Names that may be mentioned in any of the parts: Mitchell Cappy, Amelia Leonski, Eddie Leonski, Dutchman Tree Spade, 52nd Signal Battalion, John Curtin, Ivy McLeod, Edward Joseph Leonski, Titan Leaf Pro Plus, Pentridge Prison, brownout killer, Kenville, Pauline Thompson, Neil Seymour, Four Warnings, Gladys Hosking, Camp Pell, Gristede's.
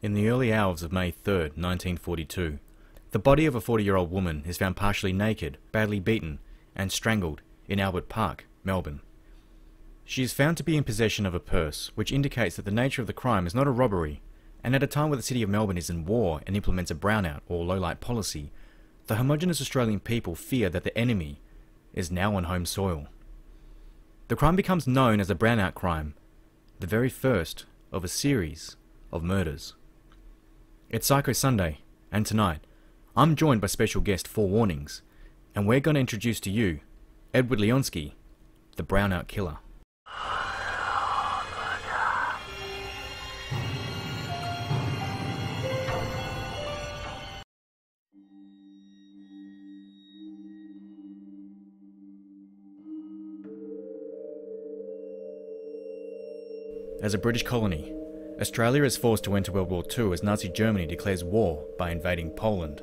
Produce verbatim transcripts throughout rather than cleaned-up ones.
In the early hours of May third, nineteen forty-two, the body of a forty-year-old woman is found partially naked, badly beaten and strangled in Albert Park, Melbourne. She is found to be in possession of a purse, which indicates that the nature of the crime is not a robbery, and at a time where the city of Melbourne is in war and implements a brownout or low-light policy, the homogenous Australian people fear that the enemy is now on home soil. The crime becomes known as the brownout crime, the very first of a series of murders. It's Psycho Sunday, and tonight I'm joined by special guest Four Warnings, and we're going to introduce to you Edward Leonski, the brownout killer. As a British colony, Australia is forced to enter World War Two as Nazi Germany declares war by invading Poland.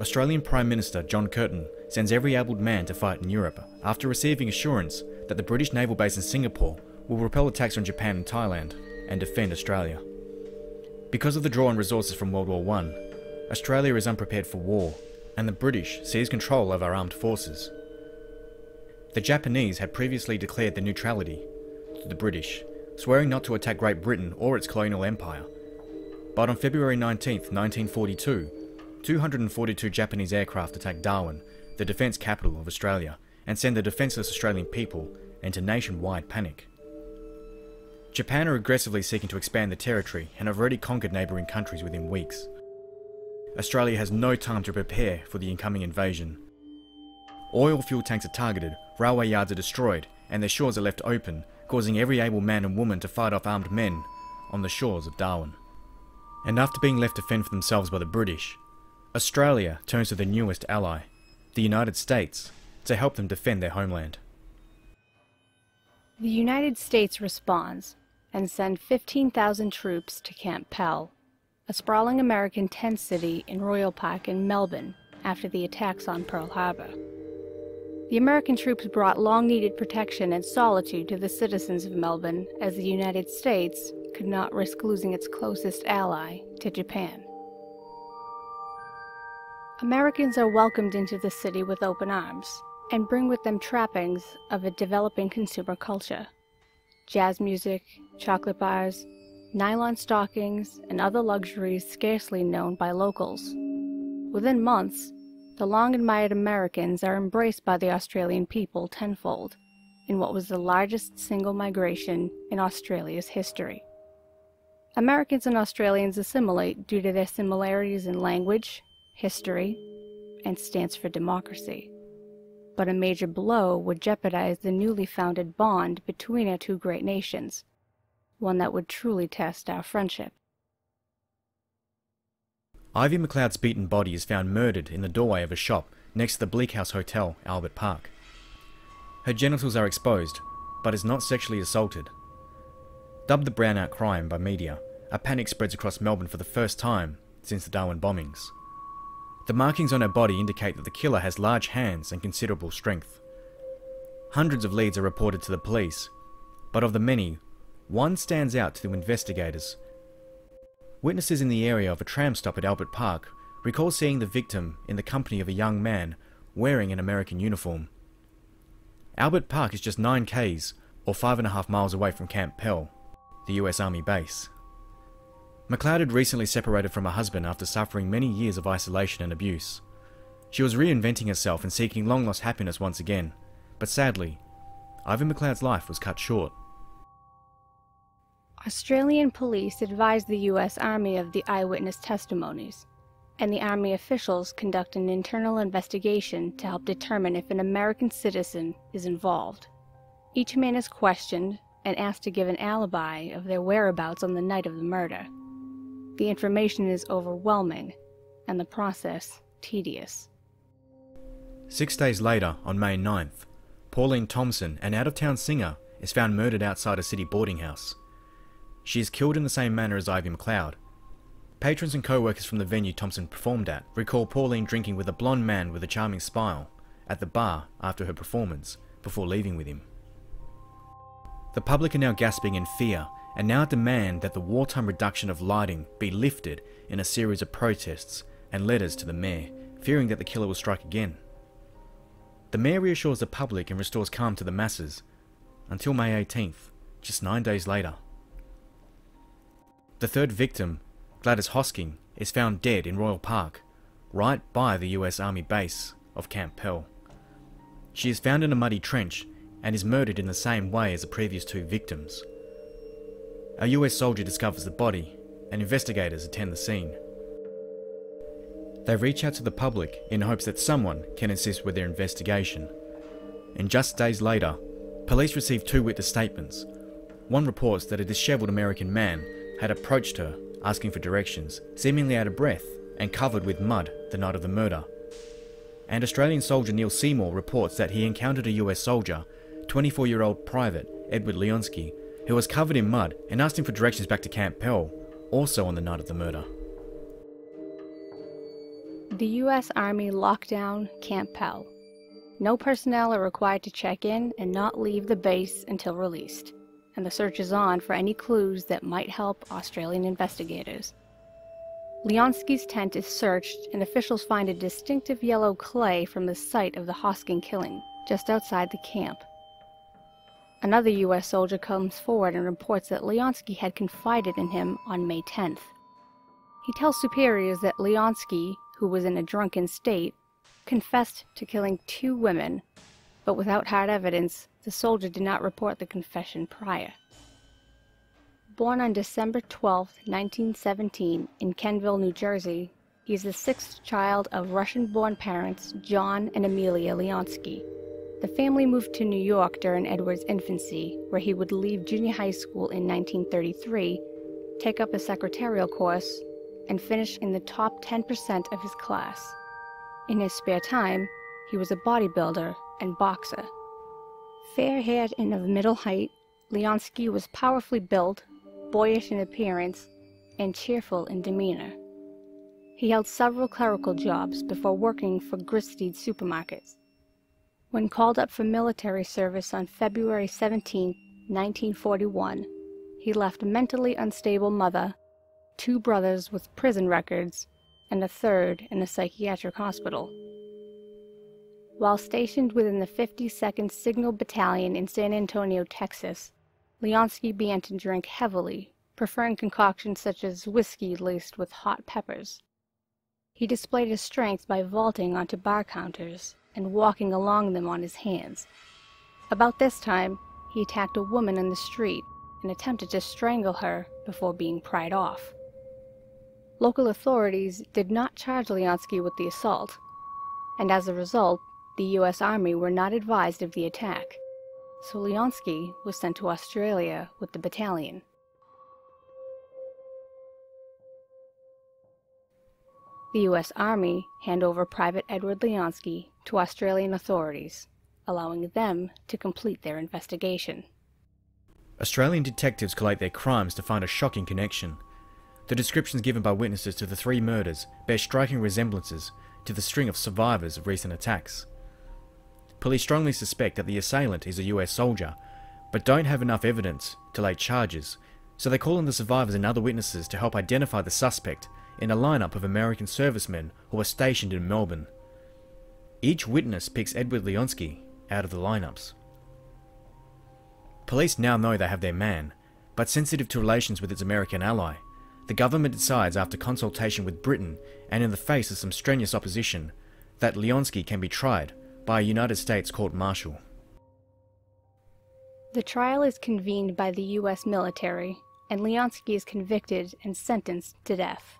Australian Prime Minister John Curtin sends every abled man to fight in Europe after receiving assurance that the British naval base in Singapore will repel attacks on Japan and Thailand and defend Australia. Because of the draw on resources from World War One, Australia is unprepared for war and the British seize control of our armed forces. The Japanese had previously declared their neutrality to the British, swearing not to attack Great Britain or its colonial empire. But on February nineteenth, nineteen forty-two, two hundred forty-two Japanese aircraft attacked Darwin, the defence capital of Australia, and sent the defenceless Australian people into nationwide panic. Japan are aggressively seeking to expand the territory and have already conquered neighbouring countries within weeks. Australia has no time to prepare for the incoming invasion. Oil fuel tanks are targeted, railway yards are destroyed, and their shores are left open, causing every able man and woman to fight off armed men on the shores of Darwin. And after being left to fend for themselves by the British, Australia turns to their newest ally, the United States, to help them defend their homeland. The United States responds and send fifteen thousand troops to Camp Pell, a sprawling American tent city in Royal Park in Melbourne after the attacks on Pearl Harbor. The American troops brought long-needed protection and solitude to the citizens of Melbourne, as the United States could not risk losing its closest ally to Japan. Americans are welcomed into the city with open arms and bring with them trappings of a developing consumer culture. Jazz music, chocolate bars, nylon stockings, and other luxuries scarcely known by locals. Within months, the long-admired Americans are embraced by the Australian people tenfold in what was the largest single migration in Australia's history. Americans and Australians assimilate due to their similarities in language, history, and stance for democracy. But a major blow would jeopardize the newly founded bond between our two great nations, one that would truly test our friendship. Ivy McLeod's beaten body is found murdered in the doorway of a shop next to the Bleak House Hotel, Albert Park. Her genitals are exposed, but is not sexually assaulted. Dubbed the brownout crime by media, a panic spreads across Melbourne for the first time since the Darwin bombings. The markings on her body indicate that the killer has large hands and considerable strength. Hundreds of leads are reported to the police, but of the many, one stands out to the investigators. Witnesses in the area of a tram stop at Albert Park recall seeing the victim in the company of a young man wearing an American uniform. Albert Park is just nine Ks, or five and a half miles away from Camp Pell, the U S Army base. McLeod had recently separated from her husband after suffering many years of isolation and abuse. She was reinventing herself and seeking long-lost happiness once again, but sadly, Ivy McLeod's life was cut short. Australian police advised the U S Army of the eyewitness testimonies, and the Army officials conduct an internal investigation to help determine if an American citizen is involved. Each man is questioned and asked to give an alibi of their whereabouts on the night of the murder. The information is overwhelming, and the process tedious. Six days later, on May ninth, Pauline Thompson, an out-of-town singer, is found murdered outside a city boarding house. She is killed in the same manner as Ivy McLeod. Patrons and co-workers from the venue Thompson performed at recall Pauline drinking with a blonde man with a charming smile at the bar after her performance, before leaving with him. The public are now gasping in fear and now demand that the wartime reduction of lighting be lifted in a series of protests and letters to the mayor, fearing that the killer will strike again. The mayor reassures the public and restores calm to the masses, until May eighteenth, just nine days later. The third victim, Gladys Hosking, is found dead in Royal Park, right by the U S Army base of Camp Pell. She is found in a muddy trench and is murdered in the same way as the previous two victims. A U S soldier discovers the body, and investigators attend the scene. They reach out to the public in hopes that someone can assist with their investigation. And just days later, police receive two witness statements. One reports that a disheveled American man had approached her, asking for directions, seemingly out of breath and covered with mud the night of the murder. And Australian soldier Neil Seymour reports that he encountered a U S soldier, twenty-four-year-old private Edward Leonski, who was covered in mud and asked him for directions back to Camp Pell, also on the night of the murder. The U S Army locked down Camp Pell. No personnel are required to check in and not leave the base until released, and the search is on for any clues that might help Australian investigators. Leonski's tent is searched and officials find a distinctive yellow clay from the site of the Hosking killing, just outside the camp. Another U S soldier comes forward and reports that Leonski had confided in him on May tenth. He tells superiors that Leonski, who was in a drunken state, confessed to killing two women, but without hard evidence, the soldier did not report the confession prior. Born on December twelfth, nineteen seventeen, in Kenville, New Jersey, he is the sixth child of Russian-born parents John and Amelia Leonski. The family moved to New York during Edward's infancy, where he would leave junior high school in nineteen thirty-three, take up a secretarial course, and finish in the top ten percent of his class. In his spare time, he was a bodybuilder and boxer. Fair-haired and of middle height, Leonski was powerfully built, boyish in appearance, and cheerful in demeanor. He held several clerical jobs before working for Gristede's supermarkets. When called up for military service on February seventeenth, nineteen forty-one, he left a mentally unstable mother, two brothers with prison records, and a third in a psychiatric hospital. While stationed within the fifty-second Signal Battalion in San Antonio, Texas, Leonski began to drink heavily, preferring concoctions such as whiskey laced with hot peppers. He displayed his strength by vaulting onto bar counters and walking along them on his hands. About this time, he attacked a woman in the street and attempted to strangle her before being pried off. Local authorities did not charge Leonski with the assault, and as a result, the U S Army were not advised of the attack. So Leonski was sent to Australia with the battalion. The U S Army hand over Private Edward Leonski to Australian authorities, allowing them to complete their investigation. Australian detectives collate their crimes to find a shocking connection. The descriptions given by witnesses to the three murders bear striking resemblances to the string of survivors of recent attacks. Police strongly suspect that the assailant is a U S soldier, but don't have enough evidence to lay charges, so they call on the survivors and other witnesses to help identify the suspect in a lineup of American servicemen who were stationed in Melbourne. Each witness picks Edward Leonski out of the lineups. Police now know they have their man, but sensitive to relations with its American ally, the government decides after consultation with Britain and in the face of some strenuous opposition that Leonski can be tried by a United States court-martial. The trial is convened by the U S military, and Leonski is convicted and sentenced to death.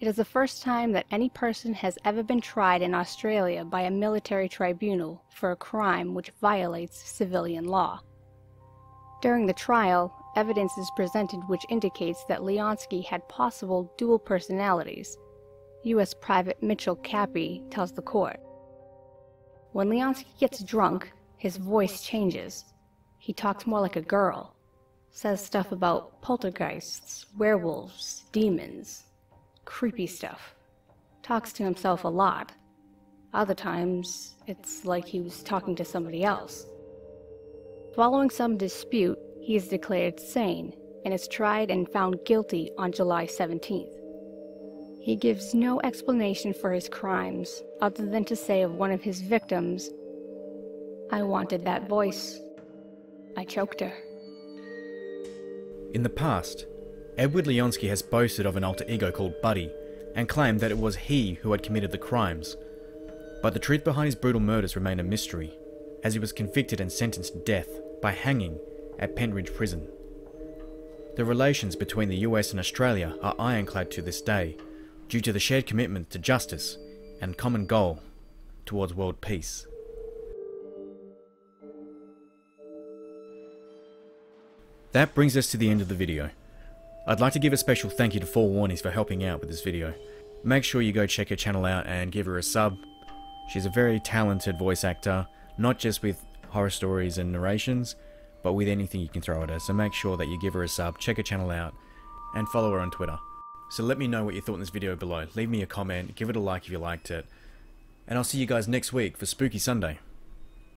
It is the first time that any person has ever been tried in Australia by a military tribunal for a crime which violates civilian law. During the trial, evidence is presented which indicates that Leonski had possible dual personalities. U S Private Mitchell Cappy tells the court, "When Leonski gets drunk, his voice changes. He talks more like a girl, says stuff about poltergeists, werewolves, demons, creepy stuff. Talks to himself a lot. Other times, it's like he was talking to somebody else." Following some dispute, he is declared sane and is tried and found guilty on July seventeenth. He gives no explanation for his crimes, other than to say of one of his victims, "I wanted that voice. I choked her." In the past, Edward Leonski has boasted of an alter ego called Buddy, and claimed that it was he who had committed the crimes. But the truth behind his brutal murders remained a mystery, as he was convicted and sentenced to death by hanging at Pentridge Prison. The relations between the U S and Australia are ironclad to this day, due to the shared commitment to justice and common goal towards world peace. That brings us to the end of the video. I'd like to give a special thank you to Four Warnings for helping out with this video. Make sure you go check her channel out and give her a sub. She's a very talented voice actor, not just with horror stories and narrations, but with anything you can throw at her, so make sure that you give her a sub, check her channel out, and follow her on Twitter. So let me know what you thought in this video below, leave me a comment, give it a like if you liked it, and I'll see you guys next week for Spooky Sunday.